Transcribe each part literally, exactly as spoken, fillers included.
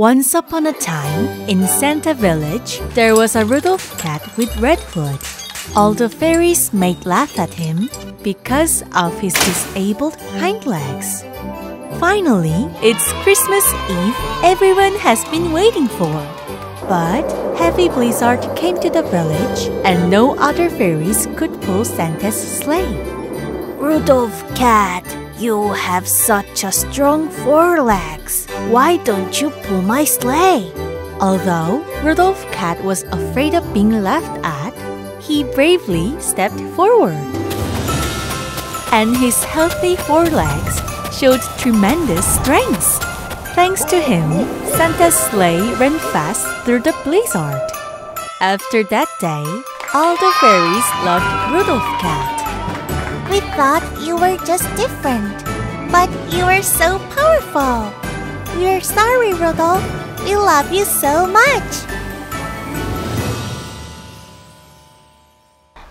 Once upon a time, in Santa Village, there was a Rudolph cat with red hood. All the fairies made laugh at him because of his disabled hind legs. Finally, it's Christmas Eve everyone has been waiting for. But heavy blizzard came to the village and no other fairies could pull Santa's sleigh. Rudolph cat, you have such a strong forelegs. Why don't you pull my sleigh? Although Rudolph cat was afraid of being laughed at, he bravely stepped forward. And his healthy forelegs showed tremendous strength. Thanks to him, Santa's sleigh ran fast through the blizzard. After that day, all the fairies loved Rudolph Cat. We thought you were just different, but you were so powerful. We're sorry, Rudolph. We love you so much.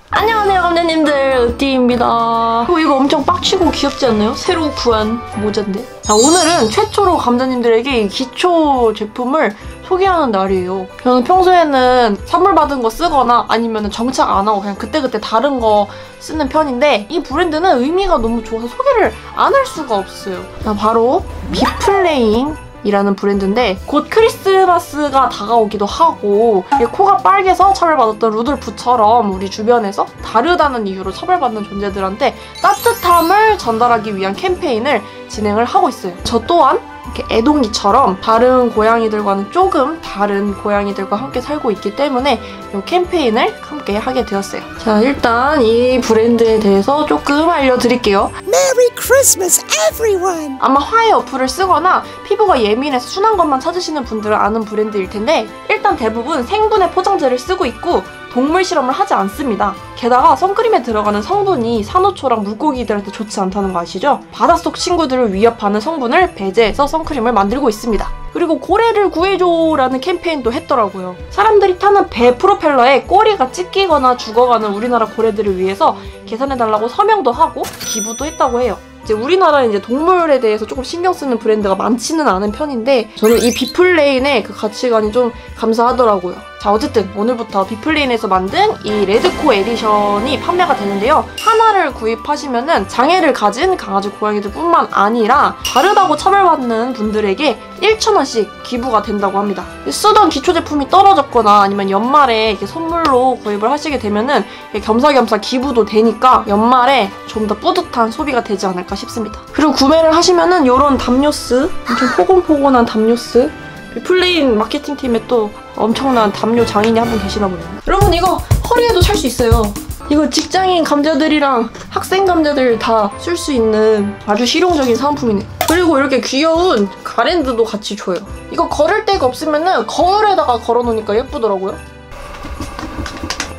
안녕하세요, 감자님들. 으띠입니다. 어, 이거 엄청 빡치고 귀엽지 않나요? 새로 구한 모자인데. 자, 오늘은 최초로 감자님들에게 이 기초 제품을 소개하는 날이에요. 저는 평소에는 선물 받은 거 쓰거나 아니면 정착 안 하고 그냥 그때그때 다른 거 쓰는 편인데, 이 브랜드는 의미가 너무 좋아서 소개를 안 할 수가 없어요. 자, 바로 비플레인 이라는 브랜드인데, 곧 크리스마스가 다가오기도 하고 코가 빨개서 차별받았던 루돌프처럼 우리 주변에서 다르다는 이유로 차별받는 존재들한테 따뜻함을 전달하기 위한 캠페인을 진행을 하고 있어요. 저 또한 이렇게 애동이처럼 다른 고양이들과는 조금 다른 고양이들과 함께 살고 있기 때문에 이 캠페인을 함께 하게 되었어요. 자, 일단 이 브랜드에 대해서 조금 알려드릴게요. Merry Christmas, everyone! 아마 화해 어플을 쓰거나 피부가 예민해서 순한 것만 찾으시는 분들은 아는 브랜드일 텐데, 일단 대부분 생분해 포장재를 쓰고 있고 동물 실험을 하지 않습니다. 게다가 선크림에 들어가는 성분이 산호초랑 물고기들한테 좋지 않다는 거 아시죠? 바닷속 친구들을 위협하는 성분을 배제해서 선크림을 만들고 있습니다. 그리고 고래를 구해줘라는 캠페인도 했더라고요. 사람들이 타는 배 프로펠러에 꼬리가 찢기거나 죽어가는 우리나라 고래들을 위해서 계산해달라고 서명도 하고 기부도 했다고 해요. 이제 우리나라는 이제 동물에 대해서 조금 신경 쓰는 브랜드가 많지는 않은 편인데, 저는 이 비플레인의 그 가치관이 좀 감사하더라고요. 자, 어쨌든 오늘부터 비플레인에서 만든 이 레드코 에디션이 판매가 되는데요. 하나를 구입하시면은 장애를 가진 강아지 고양이들 뿐만 아니라 다르다고 차별받는 분들에게 천 원씩 기부가 된다고 합니다. 쓰던 기초 제품이 떨어졌거나 아니면 연말에 이렇게 선물로 구입을 하시게 되면은 겸사겸사 기부도 되니까 연말에 좀 더 뿌듯한 소비가 되지 않을까 싶습니다. 그리고 구매를 하시면은 이런 담요스, 엄청 포근포근한 담요스, 비플레인 마케팅팀에 또 엄청난 담요 장인이 한 분 계시나 보네요. 여러분, 이거 허리에도 살 수 있어요. 이거 직장인 감자들이랑 학생 감자들 다 쓸 수 있는 아주 실용적인 사은품이네. 그리고 이렇게 귀여운 가랜드도 같이 줘요. 이거 걸을 데가 없으면은 거울에다가 걸어놓으니까 예쁘더라고요.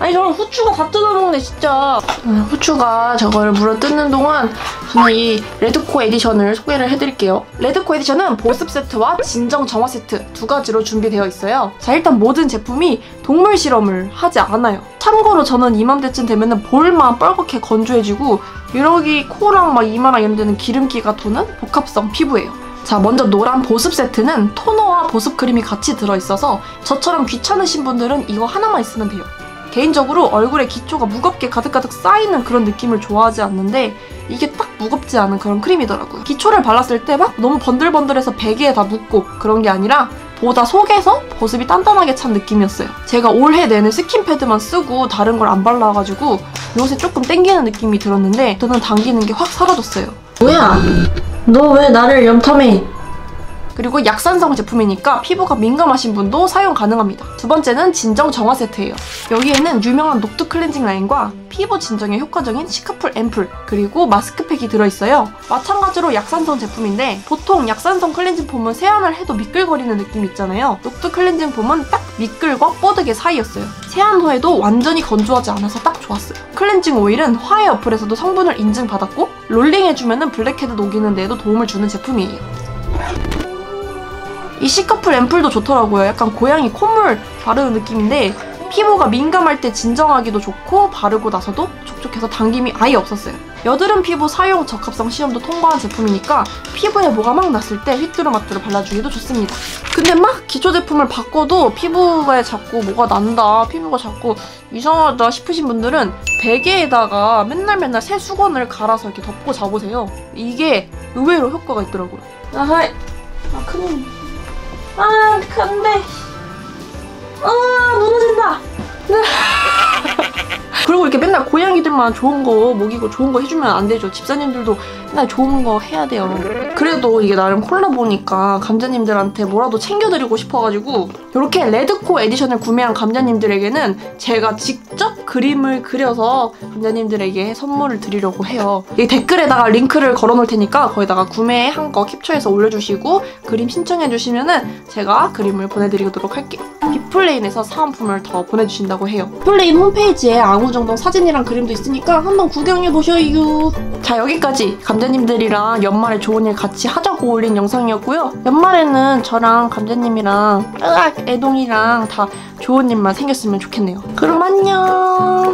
아니, 저는 후추가 다 뜯어먹네 진짜. 후추가 저걸 물어 뜯는 동안 저는 이 레드코 에디션을 소개를 해드릴게요. 레드코 에디션은 보습 세트와 진정 정화 세트 두 가지로 준비되어 있어요. 자, 일단 모든 제품이 동물 실험을 하지 않아요. 참고로 저는 이맘때쯤 되면은 볼만 뻘겋게 건조해지고 여기 코랑 막 이마랑 이런 데는 기름기가 도는 복합성 피부예요. 자, 먼저 노란 보습 세트는 토너와 보습 크림이 같이 들어있어서 저처럼 귀찮으신 분들은 이거 하나만 있으면 돼요. 개인적으로 얼굴에 기초가 무겁게 가득가득 쌓이는 그런 느낌을 좋아하지 않는데, 이게 딱 무겁지 않은 그런 크림이더라고요. 기초를 발랐을 때 막 너무 번들번들해서 베개에 다 묻고 그런 게 아니라 보다 속에서 보습이 단단하게 찬 느낌이었어요. 제가 올해 내내 스킨패드만 쓰고 다른 걸 안 발라가지고 요새 조금 땡기는 느낌이 들었는데, 저는 당기는 게 확 사라졌어요. 뭐야? 너 왜 나를 염탐해? 그리고 약산성 제품이니까 피부가 민감하신 분도 사용 가능합니다. 두 번째는 진정 정화 세트예요. 여기에는 유명한 녹두 클렌징 라인과 피부 진정에 효과적인 시카풀 앰플, 그리고 마스크팩이 들어있어요. 마찬가지로 약산성 제품인데, 보통 약산성 클렌징 폼은 세안을 해도 미끌거리는 느낌이 있잖아요. 녹두 클렌징 폼은 딱 미끌과 뽀득의 사이였어요. 세안 후에도 완전히 건조하지 않아서 딱 좋았어요. 클렌징 오일은 화해 어플에서도 성분을 인증받았고, 롤링해주면 블랙헤드 녹이는 데에도 도움을 주는 제품이에요. 이 시카풀 앰플도 좋더라고요. 약간 고양이 콧물 바르는 느낌인데, 피부가 민감할 때 진정하기도 좋고 바르고 나서도 촉촉해서 당김이 아예 없었어요. 여드름 피부 사용 적합성 시험도 통과한 제품이니까 피부에 뭐가 막 났을 때 휘뚜루마뚜루 발라주기도 좋습니다. 근데 막 기초 제품을 바꿔도 피부에 자꾸 뭐가 난다, 피부가 자꾸 이상하다 싶으신 분들은 베개에다가 맨날 맨날 새 수건을 갈아서 이렇게 덮고 자보세요. 이게 의외로 효과가 있더라고요. 아하이, 아 큰일, 아 큰데, 아 무너진다. 그리고 이렇게 맨날 고양이들만 좋은 거 먹이고 좋은 거 해주면 안 되죠. 집사님들도 맨날 좋은 거 해야 돼요. 그래도 이게 나름 콜라보니까 감자님들한테 뭐라도 챙겨드리고 싶어가지고 이렇게 레드코 에디션을 구매한 감자님들에게는 제가 직접 그림을 그려서 감자님들에게 선물을 드리려고 해요. 이 댓글에다가 링크를 걸어놓을 테니까 거기다가 구매한 거 캡처해서 올려주시고 그림 신청해주시면은 제가 그림을 보내드리도록 할게요. 비플레인에서 사은품을 더 보내주신다고 해요. 비플레인 홈페이지에 앙우정동 사진이랑 그림도 있으니까 한번 구경해보셔요. 자, 여기까지 감자님들이랑 연말에 좋은 일 같이 하자고 올린 영상이었고요. 연말에는 저랑 감자님이랑 으악 애동이랑 다 좋은 일만 생겼으면 좋겠네요. 그럼 안녕.